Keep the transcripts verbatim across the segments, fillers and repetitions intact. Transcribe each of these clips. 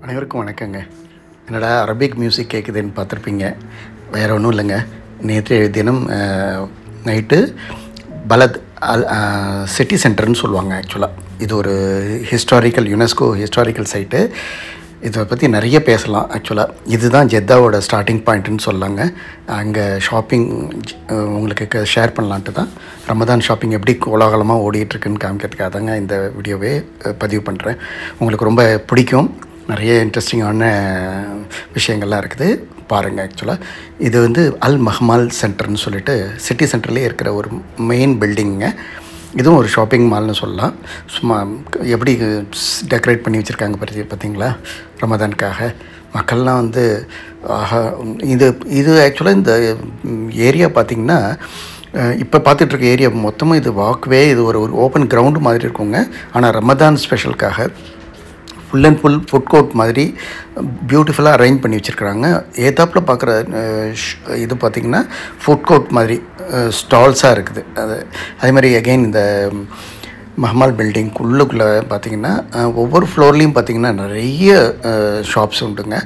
அனைவருக்கும் வணக்கங்க. என்னடா அரபிக் மியூசிக் கேட்குதுன்னு பார்த்துருப்பீங்க. வேறு ஒன்றும் இல்லைங்க, நேற்று தினம் நைட்டு பலத் அல் சிட்டி சென்டர்னு சொல்லுவாங்க. ஆக்சுவலாக இது ஒரு ஹிஸ்டாரிக்கல் யுனெஸ்கோ ஹிஸ்டாரிக்கல் சைட்டு. இதை பற்றி நிறைய பேசலாம். ஆக்சுவலாக இதுதான் ஜெத்தாவோட ஸ்டார்டிங் பாயிண்ட்டுன்னு சொல்லாங்க. அங்கே ஷாப்பிங் உங்களுக்கு ஷேர் பண்ணலான்ட்டு தான் ரமதான் ஷாப்பிங் எப்படி கோலாகலமாக ஓடிட்டுருக்குன்னு காமிக்கிறதுக்காக தாங்க இந்த வீடியோவே பதிவு பண்ணுறேன். உங்களுக்கு ரொம்ப பிடிக்கும், நிறைய இன்ட்ரெஸ்டிங்கான விஷயங்கள்லாம் இருக்குது, பாருங்கள். ஆக்சுவலாக இது வந்து அல் மஹமால் சென்டர்னு சொல்லிட்டு சிட்டி சென்டர்லேயே இருக்கிற ஒரு மெயின் பில்டிங்க. இதுவும் ஒரு ஷாப்பிங் மால்னு சொல்லலாம். சும்மா எப்படி டெக்கரேட் பண்ணி வச்சுருக்காங்க பற்றி பார்த்திங்களா? ரமதானுக்காக மக்கள்லாம் வந்து ஆஹா. இது இது ஆக்சுவலாக இந்த ஏரியா பார்த்திங்கன்னா, இப்போ பார்த்துட்ருக்க ஏரியா மொத்தமும் இது வாக்வே, இது ஒரு ஒரு ஓப்பன் கிரவுண்டு மாதிரி இருக்குங்க. ஆனால் ரமதான் ஸ்பெஷலுக்காக full and full food court மாதிரி பியூட்டிஃபுல்லாக அரேஞ்ச் பண்ணி வச்சுருக்குறாங்க. ஏத்தாப்பில் பார்க்குற இது பார்த்திங்கன்னா ஃபுட் கோர்ட் மாதிரி ஸ்டால்ஸாக இருக்குது. அது அதே மாதிரி அகெயின் இந்த மஹமால் பில்டிங் உள்ளுக்குள்ளே பார்த்திங்கன்னா ஒவ்வொரு ஃப்ளோர்லேயும் பார்த்திங்கன்னா நிறைய ஷாப்ஸ் உண்டுங்க.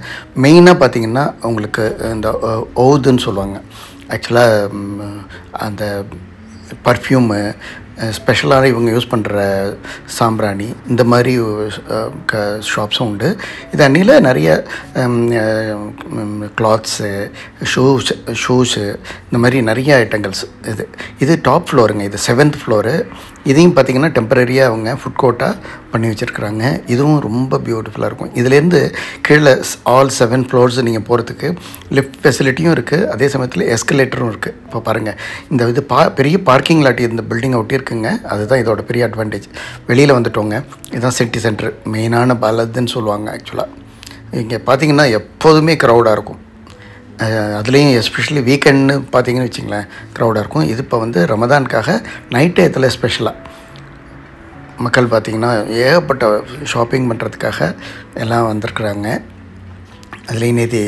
மெயினாக பார்த்திங்கன்னா உங்களுக்கு இந்த ஓதுன்னு சொல்லுவாங்க. ஆக்சுவலாக அந்த பர்ஃப்யூமு, ஸ்பெஷலாக இவங்க யூஸ் பண்ணுற சாம்பிராணி, இந்த மாதிரி க ஷாப்ஸும் உண்டு. இது அன்னியில் நிறைய கிளாத்ஸு, ஷூஸ் ஷூஸு இந்த மாதிரி நிறைய ஐட்டங்கள்ஸ். இது இது டாப் ஃப்ளோருங்க, இது செவன்த் ஃப்ளோரு. இதையும் பார்த்திங்கன்னா டெம்பரரியாக அவங்க ஃபுட் கோர்ட்டாக பண்ணி வச்சுருக்குறாங்க. இதுவும் ரொம்ப பியூட்டிஃபுல்லாக இருக்கும். இதுலேருந்து கீழே ஆல் செவன் ஃப்ளோர்ஸ் நீங்கள் போகிறதுக்கு லிஃப்ட் ஃபெசிலிட்டியும் இருக்குது, அதே சமயத்தில் எஸ்கலேட்டரும் இருக்குது. இப்போ பாருங்கள், இந்த இது பா பெரிய பார்க்கிங் லாட்டி இந்த பில்டிங் ஒட்டி இருக்குங்க. அதுதான் இதோட பெரிய அட்வான்டேஜ். வெளியில் வந்துட்டோங்க, இதுதான் சிட்டி சென்டர் மெயினான பலதுன்னு சொல்லுவாங்க. ஆக்சுவலாக இங்கே பார்த்திங்கன்னா எப்போதுமே க்ரௌடாக இருக்கும். அதுலேயும் எஸ்பெஷலி வீக்கெண்டு பார்த்திங்கன்னு வச்சுங்களேன் க்ரௌடாக இருக்கும். இது இப்போ வந்து ரமதானுக்காக நைட் டயத்தில் ஸ்பெஷலாக மக்கள் பார்த்திங்கன்னா ஏகப்பட்ட ஷாப்பிங் பண்ணுறதுக்காக எல்லாம் வந்திருக்குறாங்க. அதுலேயும் நேற்று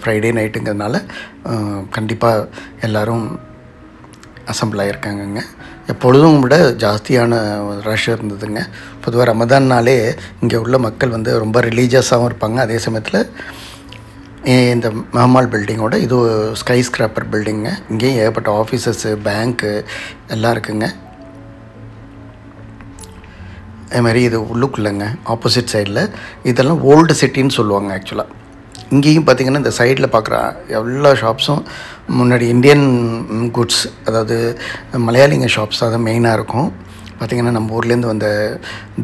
ஃப்ரைடே நைட்டுங்கிறதுனால கண்டிப்பாக எல்லோரும் அசம்பிள் ஆகியிருக்காங்கங்க. எப்பொழுதும் விட ஜாஸ்தியான ரஷ் இருந்ததுங்க. பொதுவாக ரமதான்னாலே இங்கே உள்ள மக்கள் வந்து ரொம்ப ரிலீஜியஸாகவும் இருப்பாங்க. அதே சமயத்தில் இந்த மஹமால் பில்டிங்கோட இது ஸ்கை ஸ்கிராப்பர் பில்டிங்க. இங்கேயும் ஏகப்பட்ட ஆஃபீஸஸ்ஸு, பேங்க்கு எல்லாம் இருக்குங்க. அதுமாதிரி இது உள்ளுக்குள்ளங்க ஆப்போசிட் சைடில் இதெல்லாம் ஓல்டு சிட்டின்னு சொல்லுவாங்க. ஆக்சுவலாக இங்கேயும் பார்த்திங்கன்னா இந்த சைடில் பார்க்குற எல்லா ஷாப்ஸும் முன்னாடி இந்தியன் குட்ஸ், அதாவது மலையாளிங்க ஷாப்ஸ் தான் மெயினாக இருக்கும். பார்த்திங்கன்னா நம்ம ஊர்லேருந்து வந்த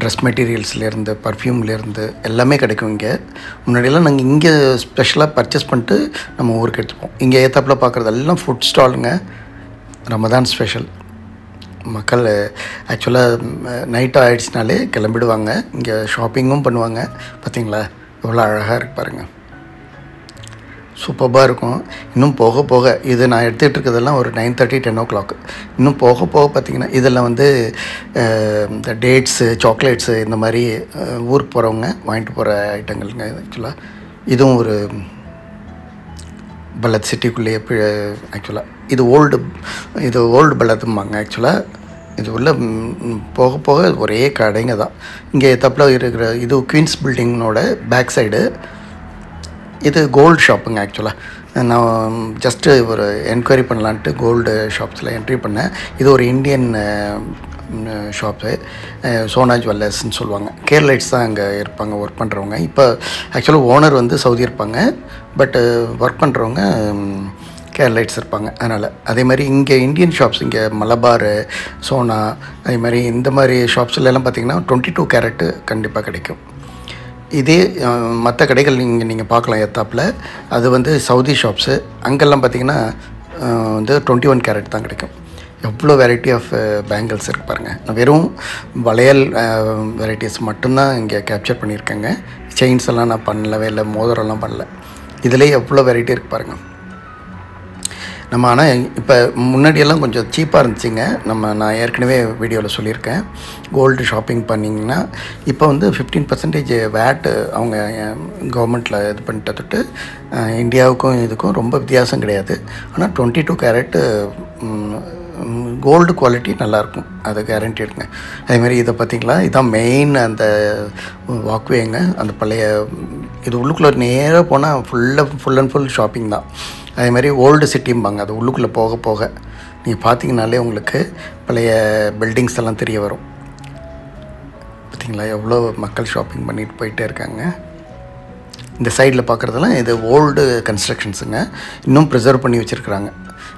ட்ரெஸ் மெட்டீரியல்ஸ்லேருந்து பர்ஃப்யூம்லேருந்து எல்லாமே கிடைக்கும் இங்கே. முன்னாடியெல்லாம் நாங்கள் இங்கே ஸ்பெஷலாக பர்ச்சேஸ் பண்ணிட்டு நம்ம ஊருக்கு எடுத்துப்போம். இங்கே ஏத்தாப்பில் பார்க்குறதெல்லாம் ஃபுட் ஸ்டாலுங்க, ரமதான் ஸ்பெஷல். மக்கள் ஆக்சுவலாக நைட் ஆகிடுச்சினாலே கிளம்பிடுவாங்க, இங்கே ஷாப்பிங்கும் பண்ணுவாங்க. பார்த்திங்களா எவ்வளோ அழகாக இருக்கு பாருங்கள், சூப்பராக இருக்கும். இன்னும் போக போக இது நான் எடுத்துகிட்டு இருக்கிறதெல்லாம் ஒரு nine thirty ten o'clock இன்னும் போக போக பார்த்திங்கன்னா இதெல்லாம் வந்து இந்த டேட்ஸு, சாக்லேட்ஸு இந்த மாதிரி ஊருக்கு போகிறவங்க வாங்கிட்டு போகிற ஐட்டங்கள்ங்க. ஆக்சுவலாக இதுவும் ஒரு பலத் சிட்டிக்குள்ளேயே ஆக்சுவலாக இது ஓல்டு இது ஓல்டு பலத்தும்பாங்க. ஆக்சுவலாக இது உள்ள போக போக ஒரே கடைங்க தான். இங்கே தப்பில் இருக்கிற இது குயின்ஸ் பில்டிங்கோட பேக் சைடு இது கோல்டு ஷாப்புங்க. ஆக்சுவலாக நான் ஜஸ்ட்டு ஒரு என்கொயரி பண்ணலான்ட்டு கோல்டு ஷாப்ஸில் என்ட்ரி பண்ணேன். இது ஒரு இந்தியன் ஷாப்பு, சோனா ஜுவல்லர்ஸ்ன்னு சொல்லுவாங்க. கேரளைட்ஸ் தான் அங்கே இருப்பாங்க ஒர்க் பண்ணுறவங்க. இப்போ ஆக்சுவலாக ஓனர் வந்து சவுதி இருப்பாங்க, பட்டு ஒர்க் பண்ணுறவங்க கேரளைட்ஸ் இருப்பாங்க. அதனால் அதே மாதிரி இங்கே இந்தியன் ஷாப்ஸ் இங்கே மலபார், சோனா, அதே மாதிரி இந்த மாதிரி ஷாப்ஸ்லாம் பார்த்திங்கன்னா டுவெண்ட்டி டூ கேரட்டு கண்டிப்பாக கிடைக்கும். இதே மற்ற கடைகள் நீங்கள் நீங்கள் பார்க்கலாம் ஏத்தாப்பில். அது வந்து சவுதி ஷாப்ஸு, அங்கெல்லாம் பார்த்திங்கன்னா வந்து டுவெண்ட்டி ஒன் கேரட் தான் கிடைக்கும். எவ்வளோ வெரைட்டி ஆஃப் பேங்கிள்ஸ் இருக்குது பாருங்கள். வெறும் வளையல் வெரைட்டிஸ் மட்டும்தான் இங்கே கேப்சர் பண்ணியிருக்கேங்க. செயின்ஸ் எல்லாம் நான் பண்ணலவே இல்லை, மோதிரம்லாம் பண்ணல. இதில் எவ்வளோ வெரைட்டி இருக்குது பாருங்கள். நம்ம ஆனா இப்ப முன்னாடி எல்லாம் கொஞ்சம் சீப்பா இருந்துச்சுங்க நம்ம நான் ஏற்கனவே வீடியோல சொல்லியிருக்கேன் கோல்ட் ஷாப்பிங் பண்ணீங்கன்னா இப்போ வந்து fifteen percent வாட் அவங்க கவர்மெண்ட்ல இது பண்ணிட்டதுட்டு இந்தியாவுக்கும் இதுக்கும் ரொம்ப வித்தியாசம் கிடையாது ஆனா twenty-two karat gold quality நல்லா இருக்கும் அது கேரண்டிட்ங்க அதே மாதிரி இத பாத்தீங்களா இதான் மெயின் அந்த வாக்வேங்க அந்த பழைய இது உள்ளுக்குள்ள நேரா போனா full full and full shopping தான் அதே மாதிரி ஓல்ட் சிட்டிம்பாங்க அது உள்ளுக்குள்ள போக போக நீங்க பாத்தீங்கனாலே உங்களுக்கு பழைய பில்டிங்ஸ் எல்லாம் தெரிய வரும் பாத்தீங்களா எவ்வளவு மக்கள் ஷாப்பிங் பண்ணிட்டு போயிட்டே இருக்காங்க இந்த சைடுல பார்க்கிறதெல்லாம் இது ஓல்ட் கன்ஸ்ட்ரக்ஷன்ஸ்ங்க இன்னும் பிரசர்வ் பண்ணி வச்சிருக்காங்க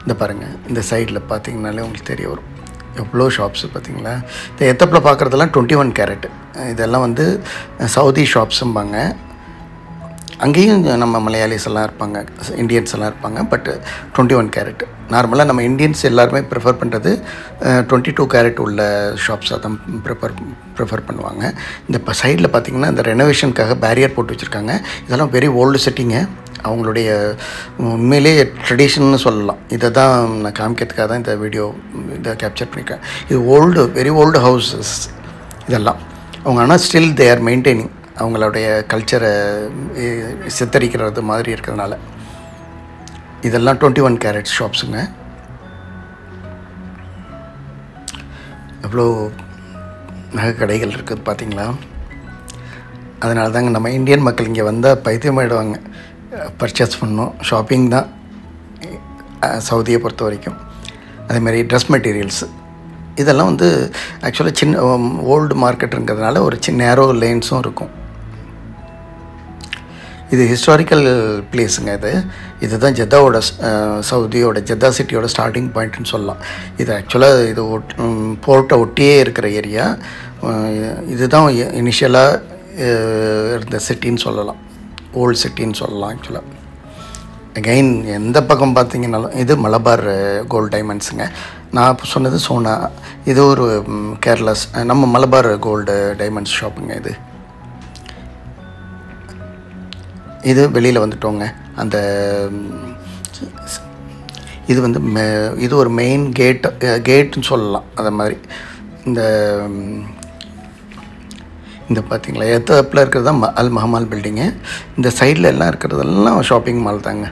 இந்த பாருங்க இந்த சைடுல பாத்தீங்கனாலே உங்களுக்கு தெரிய வரும் எவ்ளோ ஷாப்ஸ் பாத்தீங்களா இந்த எத்தப்ல பார்க்கிறதெல்லாம் twenty-one karat இதெல்லாம் வந்து சவுதி ஷாப்ஸ்ம்பாங்க அங்கேயும் நம்ம மலையாளிஸ் எல்லாம் இருப்பாங்க இந்தியன்ஸ் எல்லாம் இருப்பாங்க பட் twenty-one karat நார்மலா நம்ம இந்தியன்ஸ் எல்லாரும் பிரஃபர் பண்றது twenty-two karat உள்ள ஷாப்ஸ் அதான் பிரஃபர் பிரஃபர் பண்ணுவாங்க இந்த சைடுல பாத்தீங்கன்னா அந்த ரெனோவேஷன்காக பேரியர் போட்டு வச்சிருக்காங்க இதெல்லாம் very old setting அவங்களுடைய உண்மையிலே ட்ரெடிஷன்னு சொல்லலாம் இத தான் நான் காமிக்கிறதுக்காக தான் இந்த வீடியோ இத கேப்சர் பண்ணிருக்கேன் இது old very old houses இதெல்லாம் அவங்க ஆனா still they are maintaining அவங்களுடைய கல்ச்சரை சித்தரிக்கிறது மாதிரி இருக்கறனால இதெல்லாம் twenty-one karat ஷாப்ஸ்ங்க அவ்ளோ நகை கடைகள் இருக்குது பாத்தீங்களா அதனால தான் நம்ம இந்தியன் மக்கள் இங்க வந்தா பைத்தியமாயிடுவாங்க பர்ச்சேஸ் பண்ணனும் ஷாப்பிங் தான் சவுதியை பொறுத்த வரைக்கும் அதே மாதிரி Dress materials இதெல்லாம் வந்து actually சின்ன ஓல்ட் மார்க்கெட்ங்கறதனால ஒரு சின்ன narrow lanesம் இருக்கும் இது historical placeங்க இது இதுதான் ஜெத்தாவோட சவுதியோட ஜெத்தா சிட்டியோட ஸ்டார்டிங் பாயிண்ட் னு சொல்லலாம் இது actually இது போர்ட் ஒட்டியே இருக்கிற ஏரியா இதுதான் இனிஷியலா இருந்த சிட்டி னு சொல்லலாம் ஓல்ட் சிட்டி னு சொல்லலாம் actually again எந்த பக்கம் பாத்தீங்கன்னா இது மலபார் கோல்ட் டைமண்ட்ஸ்ங்க நான் சொன்னது சோனா இது ஒரு கேரளா நம்ம மலபார் கோல்ட் டைமண்ட்ஸ் ஷாப்ங்க இது இது வெளியில வந்துட்டோம்ங்க அந்த இது வந்து இது ஒரு மெயின் கேட் கேட் னு சொல்லலாம் அத மாதிரி இந்த இந்த பாத்தீங்களா எத்தப்ல இருக்குறது அல் மஹமால் பில்டிங் இந்த சைடுல எல்லாம் இருக்குறதெல்லாம் ஷாப்பிங் மால் தாங்க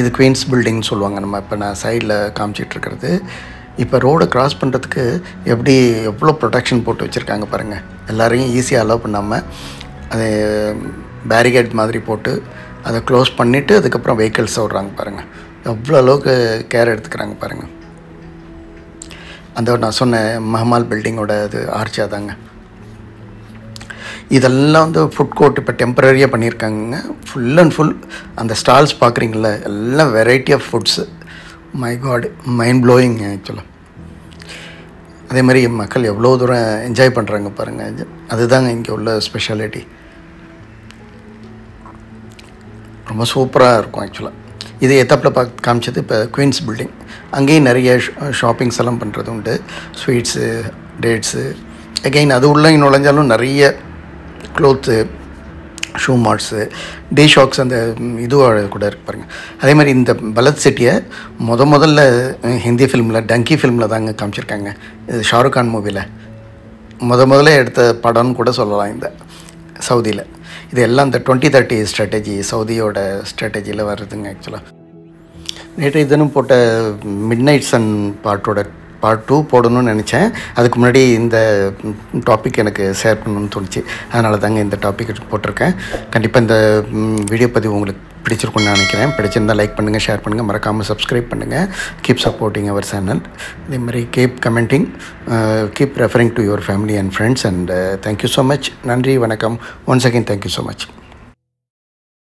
இது குயின்ஸ் பில்டிங் னு சொல்வாங்க நம்ம இப்ப நான் சைடுல காமிச்சிட்டு இருக்குது இப்போ ரோட கிராஸ் பண்றதுக்கு எப்படி எவ்வளவு ப்ரொடெக்ஷன் போட்டு வச்சிருக்காங்க பாருங்க எல்லாரையும் ஈஸியா அலோ பண்ணாம அது பேரிகேட் மாதிரி போட்டு அத க்ளோஸ் பண்ணிட்டு அதுக்கு அப்புறம் vehicles ஓடுறாங்க பாருங்க எவ்வளவு அளவுக்கு கேர் எடுத்துக்கறாங்க பாருங்க அந்த நான் சொன்ன மஹமால் பில்டிங்கோட அது ஆர்ச்சா தாங்க இதெல்லாம் வந்து ஃபுட் கோர்ட் இப்ப டெம்பரரியா பண்ணிருக்காங்க full and full அந்த ஸ்டால்ஸ் பாக்குறீங்கல எல்லாம் variety of foods my god mind blowing actually அதே மாதிரி மக்கள் எவ்வளவு தூரம் என்ஜாய் பண்றாங்க பாருங்க அதுதான் இங்க உள்ள ஸ்பெஷாலிட்டி ரொம்ப சூப்பரா இருக்கும் actually இது எத்தப்ல காமிச்சது இப்ப குயின்ஸ் பில்டிங் அங்கே நிறைய ஷாப்பிங்ஸ் எல்லாம் பண்றது உண்டு ஸ்வீட்ஸ் டேட்ஸ் again அது உள்ள நுழைஞ்சாலும் நிறைய clothes shoe marts day shocks அந்த இதுவோட கூட இருக்கு பாருங்க அதே மாதிரி இந்த பலத் சிட்டியை முத முதல்ல ஹிந்தி filmல டங்கி filmல தாங்க காமிச்சிருக்காங்க இது ஷாருக் கான் மூவில முத முதல்ல எடுத்த படம்னு கூட சொல்லலாம் இந்த சவுதில இது எல்லாம் அந்த twenty thirty strategy சவுதியோட strategyல வருதுங்க actually நேற்று இதனும் போட்ட midnight sun பாட்டோட part two போடணும்னு நினைச்சேன் அதுக்கு முன்னாடி இந்த டாபிக் எனக்கு ஷேர் பண்ணனும்னு தோணுச்சு அதனால தான் இந்த டாபிக் போட்டுருக்கேன் கண்டிப்பா இந்த வீடியோ பத்தி உங்களுக்கு பிடிச்சிருக்கும்னு நினைக்கிறேன் பிடிச்சிருந்தா லைக் பண்ணுங்க ஷேர் பண்ணுங்க மறக்காம subscribe பண்ணுங்க keep supporting our channel அதே மாதிரி keep commenting uh, keep referring to your family and friends and uh, thank you so much நன்றி வணக்கம் once again thank you so much